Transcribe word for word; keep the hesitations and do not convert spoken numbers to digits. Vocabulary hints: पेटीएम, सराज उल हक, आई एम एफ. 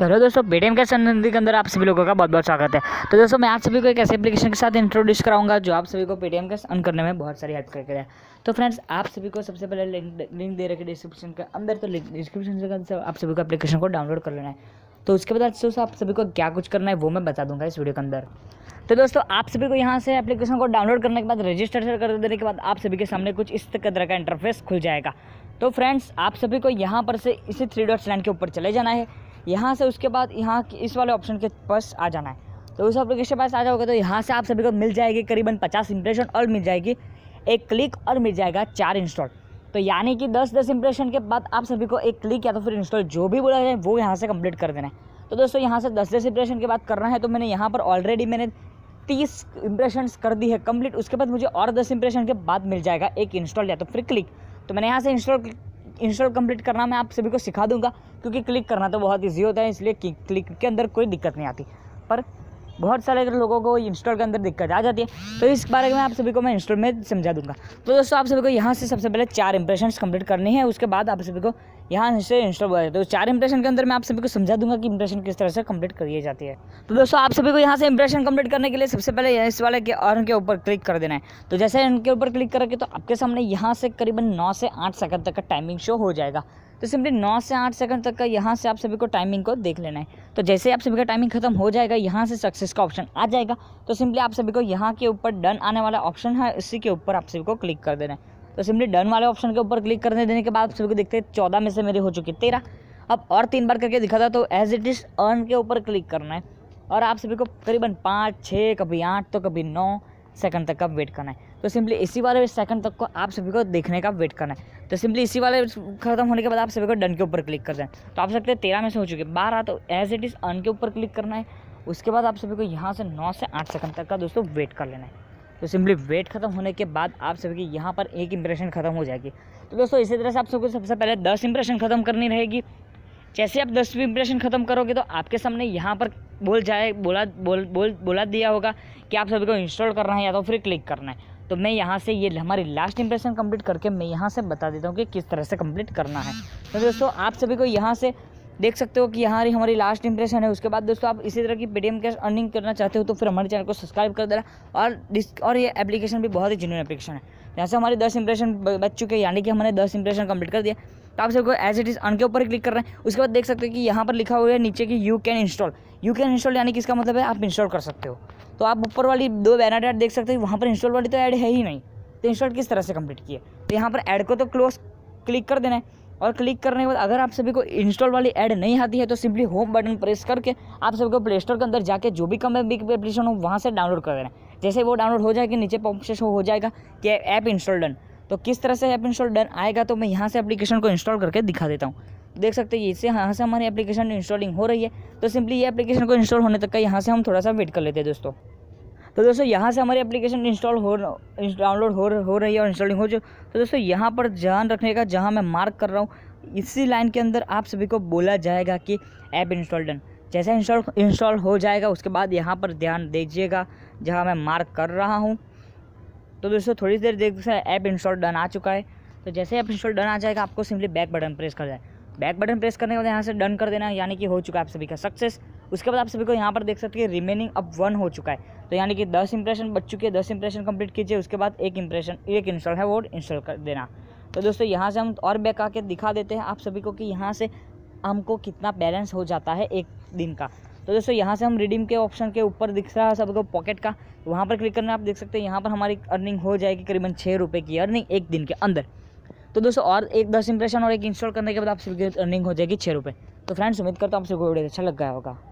तो हेलो दोस्तों, पेटीएम के संबंधी के अंदर आप सभी लोगों का बहुत बहुत स्वागत है। तो दोस्तों मैं आप सभी को एक ऐसे एप्लीकेशन के साथ इंट्रोड्यूस कराऊंगा जो आप सभी को पेटीएम कैश अर्न करने में बहुत सारी हेल्प करके है। तो फ्रेंड्स आप सभी को सबसे पहले लिंक लिंक दे रखे डिस्क्रिप्शन के अंदर, तो डिस्क्रिप्शन से आप सभी को एप्लीकेशन को डाउनलोड कर लेना है। तो उसके बाद दोस्तों आप सभी को क्या कुछ करना है वो मैं बता दूंगा इस वीडियो के अंदर। तो दोस्तों आप सभी को यहाँ से एप्लीकेशन को डाउनलोड करने के बाद, रजिस्टर कर देने के बाद आप सभी के सामने कुछ इस तरह का इंटरफेस खुल जाएगा। तो फ्रेंड्स आप सभी को यहाँ पर से इसी थ्री डॉट्स लाइन के ऊपर चले जाना है। यहाँ से उसके बाद यहाँ इस वाले ऑप्शन के पास आ जाना है। तो उस एप्लीकेशन के पास आ जाओगे तो यहाँ से आप सभी को मिल जाएगी करीबन पचास इंप्रेशन और मिल जाएगी एक क्लिक और मिल जाएगा चार इंस्टॉल। तो यानी कि दस दस इंप्रेशन के बाद आप सभी को एक क्लिक या तो फिर इंस्टॉल जो भी बोला जाए वो यहाँ से कंप्लीट कर देना है। तो दोस्तों यहाँ से दस दस इंप्रेशन के बाद करना है। तो मैंने यहाँ पर ऑलरेडी मैंने तीस इंप्रेशन कर दी है कंप्लीट। उसके बाद मुझे और दस इंप्रेशन के बाद मिल जाएगा एक इंस्टॉल या तो फिर क्लिक। तो मैंने यहाँ से इंस्टॉल इंस्टॉल कंप्लीट करना मैं आप सभी को सिखा दूंगा, क्योंकि क्लिक करना तो बहुत इजी होता है, इसलिए क्लिक के अंदर कोई दिक्कत नहीं आती, पर बहुत सारे लोगों को इंस्टॉल के अंदर दिक्कत आ जाती है। तो इस बारे में आप सभी को मैं इंस्टॉल में समझा दूंगा। तो दोस्तों आप सभी को यहाँ से सबसे पहले चार इंप्रेशन कंप्लीट करनी है। उसके बाद आप सभी को यहाँ से इंस्टॉल हो जाए। तो चार इंप्रेशन के अंदर मैं आप सभी को समझा दूंगा कि इंप्रेशन किस तरह से कंप्लीट करिए जाती है। तो दोस्तों आप सभी को यहाँ से इंप्रेशन कंप्लीट करने के लिए सबसे पहले इस वाले के अर्न के ऊपर क्लिक कर देना है। तो जैसे इनके ऊपर क्लिक करके तो आपके सामने यहाँ से करीबन नौ से आठ सेकंड तक का टाइमिंग शो हो जाएगा। तो सिंपली नौ से आठ सेकंड तक का यहाँ से आप सभी को टाइमिंग को देख लेना है। तो जैसे आप सभी का टाइमिंग खत्म हो जाएगा यहाँ से सक्सेस का ऑप्शन आ जाएगा। तो सिंपली आप सभी को यहाँ के ऊपर डन आने वाला ऑप्शन है, इसी के ऊपर आप सभी को क्लिक कर देना है। तो सिंपली डन वाले ऑप्शन के ऊपर क्लिक करने देने के बाद आप सभी को देखते हैं चौदह में से मेरी हो चुकी तेरह। अब और तीन बार करके दिखा था तो एज इट इज़ अर्न के ऊपर क्लिक करना है और आप सभी को करीबन पाँच छः कभी आठ तो कभी नौ सेकंड तक का वेट करना है। तो सिंपली इसी वाले सेकंड तक को आप सभी को देखने का वेट करना है। तो सिंपली इसी वाले खत्म होने के बाद आप सभी को डन के ऊपर क्लिक कर दें। तो आप सकते हैं तेरह में से हो चुके बारह, तो एज इट इज़ अर्न के ऊपर क्लिक करना है। उसके बाद आप सभी को यहाँ से नौ से आठ सेकंड तक का दोस्तों वेट कर लेना है। तो सिंपली वेट खत्म होने के बाद आप सभी की यहाँ पर एक इंप्रेशन खत्म हो जाएगी। तो दोस्तों इसी तरह से आप सबको सबसे पहले दस इंप्रेशन खत्म करनी रहेगी। जैसे आप दसवीं इंप्रेशन खत्म करोगे तो आपके सामने यहाँ पर बोल जाए बोला बोल बोल बोला दिया होगा कि आप सभी को इंस्टॉल करना है या तो फिर क्लिक करना है। तो मैं यहाँ से ये हमारी लास्ट इंप्रेशन कंप्लीट करके मैं यहाँ से बता देता हूँ कि किस तरह से कंप्लीट करना है। तो दोस्तों आप सभी को यहाँ से देख सकते हो कि यहाँ हमारी लास्ट इंप्रेशन है। उसके बाद दोस्तों आप इसी तरह की पेटीएम कैश अर्निंग करना चाहते हो तो फिर हमारे चैनल को सब्सक्राइब कर देना। और डिस्क और ये एप्लीकेशन भी बहुत ही जेन्युइन एप्लीकेशन है। यहाँ से हमारे दस इंप्रेशन बच चुके हैं, यानी कि हमने दस इंप्रेशन कंप्लीट कर दिया। तो आप सबको एज इट इज़ अर्न के ऊपर क्लिक कर रहे हैं। उसके बाद देख सकते हो कि यहाँ पर लिखा हुआ है नीचे कि you can install. You can install यानी कि इसका मतलब है आप इंस्टॉल कर सकते हो। तो आप ऊपर वाली दो बैनर ऐड देख सकते हो, वहाँ पर इंस्टॉल वाली तो ऐड है ही नहीं। तो इंस्टॉल किस तरह से कंप्लीट किए, तो यहाँ पर ऐड को तो क्लोज क्लिक कर देना है। और क्लिक करने के बाद अगर आप सभी को इंस्टॉल वाली ऐड नहीं आती है तो सिंपली होम बटन प्रेस करके आप सभी को प्ले स्टोर के अंदर जाके जो भी कम बिग एप्लीकेशन हो वहाँ से डाउनलोड कर देना है। जैसे वो डाउनलोड हो जाएगी नीचे पॉपअप शो हो जाएगा कि ऐप इंस्टॉल डन। तो किस तरह से ऐप इंस्टॉल डन आएगा तो मैं यहाँ से एप्लीकेशन को इंस्टॉल करके दिखा देता हूँ। देख सकते हैं इससे यहाँ से हमारी एप्लीकेशन इंस्टॉलिंग हो रही है। तो सिंपली ये एप्लीकेशन को इंस्टॉल होने तक का यहाँ से हम थोड़ा सा वेट कर लेते हैं दोस्तों। तो दोस्तों यहाँ से हमारी एप्लीकेशन इंस्टॉल हो डाउनलोड हो हो रही है और इंस्टॉलिंग हो जो। तो दोस्तों यहाँ पर ध्यान रखने का, जहाँ मैं मार्क कर रहा हूँ इसी लाइन के अंदर आप सभी को बोला जाएगा कि ऐप इंस्टॉल डन। जैसे इंस्टॉल इंस्टॉल हो जाएगा उसके बाद यहाँ पर ध्यान दीजिएगा जहाँ मैं मार्क कर रहा हूँ। तो दोस्तों थोड़ी देर देख ऐप इंस्टॉल डन आ चुका है। तो जैसे ऐप इंस्टॉल डन आ जाएगा आपको सिंपली बैक बटन प्रेस कर जाए। बैक बटन प्रेस करने के बाद यहाँ से डन कर देना, यानी कि हो चुका है आप सभी का सक्सेस। उसके बाद आप सभी को यहाँ पर देख सकते हैं रिमेनिंग अब वन हो चुका है। तो यानी कि दस इंप्रेशन बच चुके हैं, दस इंप्रेशन कंप्लीट कीजिए। उसके बाद एक इंप्रेशन एक इंस्टॉल है वो इंस्टॉल कर देना। तो दोस्तों यहाँ से हम और बैक आके दिखा देते हैं आप सभी को कि यहाँ से हमको कितना बैलेंस हो जाता है एक दिन का। तो दोस्तों यहाँ से हम रिडीम के ऑप्शन के ऊपर दिख रहा है सबको पॉकेट का, वहाँ पर क्लिक करना। आप देख सकते हैं यहाँ पर हमारी अर्निंग हो जाएगी करीबन छः रुपये की अर्निंग एक दिन के अंदर। तो दोस्तों और एक दस इंप्रेशन और एक इंस्टॉल करने के बाद आप सभी की अर्निंग हो जाएगी छः रुपये। तो फ्रेंड्स उम्मीद करता हूँ आप सबको वीडियो अच्छा लग गया होगा।